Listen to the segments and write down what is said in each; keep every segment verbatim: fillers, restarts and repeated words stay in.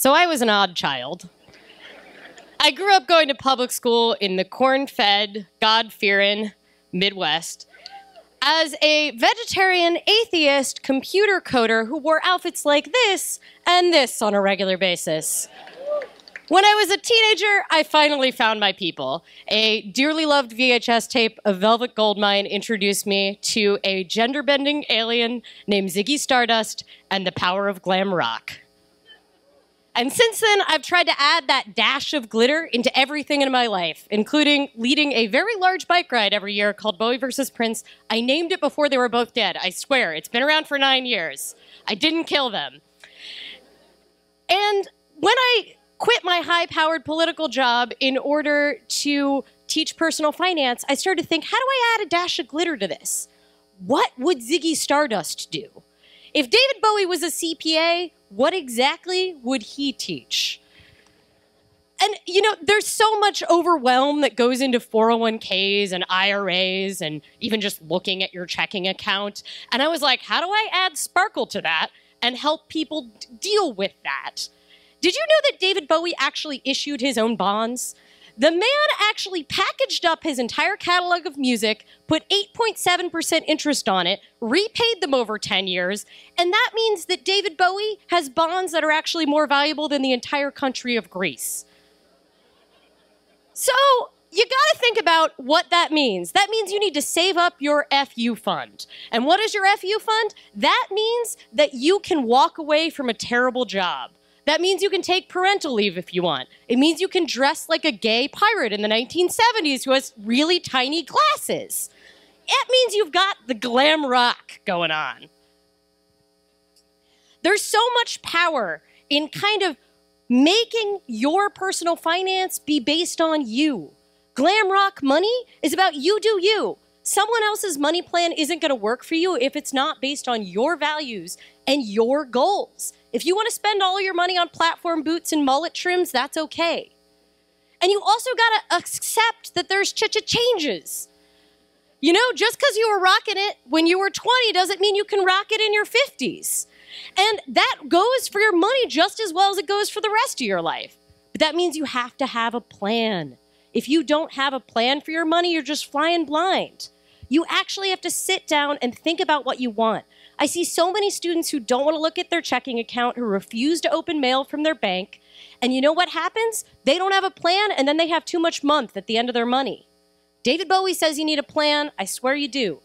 So I was an odd child. I grew up going to public school in the corn-fed, God-fearing Midwest as a vegetarian, atheist, computer coder who wore outfits like this and this on a regular basis. When I was a teenager, I finally found my people. A dearly loved V H S tape of Velvet Goldmine introduced me to a gender-bending alien named Ziggy Stardust and the power of glam rock. And since then, I've tried to add that dash of glitter into everything in my life, including leading a very large bike ride every year called Bowie versus. Prince. I named it before they were both dead. I swear, it's been around for nine years. I didn't kill them. And when I quit my high-powered political job in order to teach personal finance, I started to think, how do I add a dash of glitter to this? What would Ziggy Stardust do? If David Bowie was a C P A, what exactly would he teach? And, you know, there's so much overwhelm that goes into four oh one Ks and I R As and even just looking at your checking account. And I was like, how do I add sparkle to that and help people deal with that? Did you know that David Bowie actually issued his own bonds? The man actually packaged up his entire catalog of music, put eight point seven percent interest on it, repaid them over ten years, and that means that David Bowie has bonds that are actually more valuable than the entire country of Greece. So you gotta think about what that means. That means you need to save up your F U fund. And what is your F U fund? That means that you can walk away from a terrible job. That means you can take parental leave if you want. It means you can dress like a gay pirate in the nineteen seventies who has really tiny glasses. It means you've got the glam rock going on. There's so much power in kind of making your personal finance be based on you. Glam rock money is about you do you. Someone else's money plan isn't going to work for you if it's not based on your values and your goals. If you want to spend all your money on platform boots and mullet trims, that's okay. And you also got to accept that there's cha-cha changes. You know, just because you were rocking it when you were twenty doesn't mean you can rock it in your fifties. And that goes for your money just as well as it goes for the rest of your life. But that means you have to have a plan. If you don't have a plan for your money, you're just flying blind. You actually have to sit down and think about what you want. I see so many students who don't want to look at their checking account, who refuse to open mail from their bank. And you know what happens? They don't have a plan, and then they have too much month at the end of their money. David Bowie says you need a plan. I swear you do.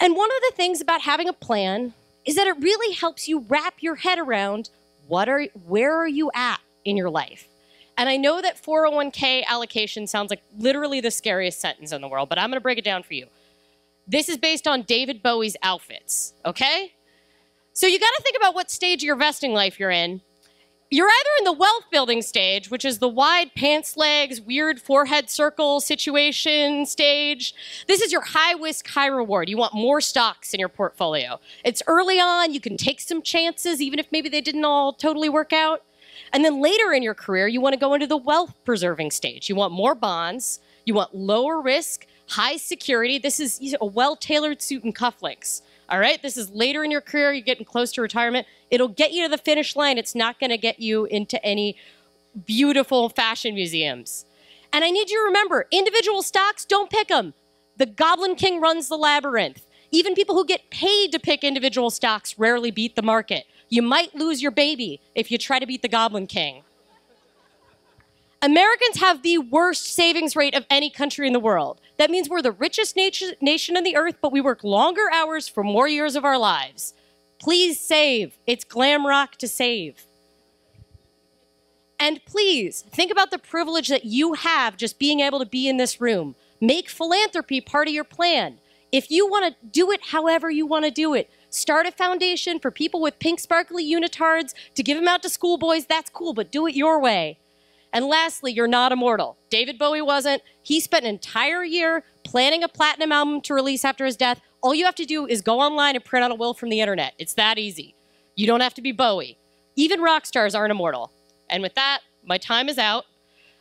And one of the things about having a plan is that it really helps you wrap your head around what are, where are you at in your life. And I know that four oh one K allocation sounds like literally the scariest sentence in the world, but I'm going to break it down for you. This is based on David Bowie's outfits, okay? So you gotta think about what stage of your vesting life you're in. You're either in the wealth building stage, which is the wide pants legs, weird forehead circle situation stage. This is your high risk, high reward. You want more stocks in your portfolio. It's early on, you can take some chances, even if maybe they didn't all totally work out. And then later in your career, you wanna go into the wealth preserving stage. You want more bonds, you want lower risk, high security. This is a well-tailored suit and cufflinks, all right? This is later in your career. You're getting close to retirement. It'll get you to the finish line. It's not going to get you into any beautiful fashion museums. And I need you to remember, individual stocks, don't pick them. The Goblin King runs the labyrinth. Even people who get paid to pick individual stocks rarely beat the market. You might lose your baby if you try to beat the Goblin King. Americans have the worst savings rate of any country in the world. That means we're the richest nation, nation on the earth, but we work longer hours for more years of our lives. Please save. It's glam rock to save. And please, think about the privilege that you have just being able to be in this room. Make philanthropy part of your plan. If you want to do it however you want to do it, start a foundation for people with pink sparkly unitards to give them out to schoolboys. That's cool, but do it your way. And lastly, you're not immortal. David Bowie wasn't. He spent an entire year planning a platinum album to release after his death. All you have to do is go online and print out a will from the internet. It's that easy. You don't have to be Bowie. Even rock stars aren't immortal. And with that, my time is out.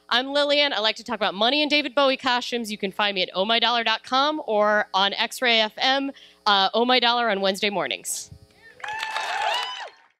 I'm Lillian. I like to talk about money and David Bowie costumes. You can find me at oh my dollar dot com or on X-Ray F M, uh, Oh My Dollar on Wednesday mornings.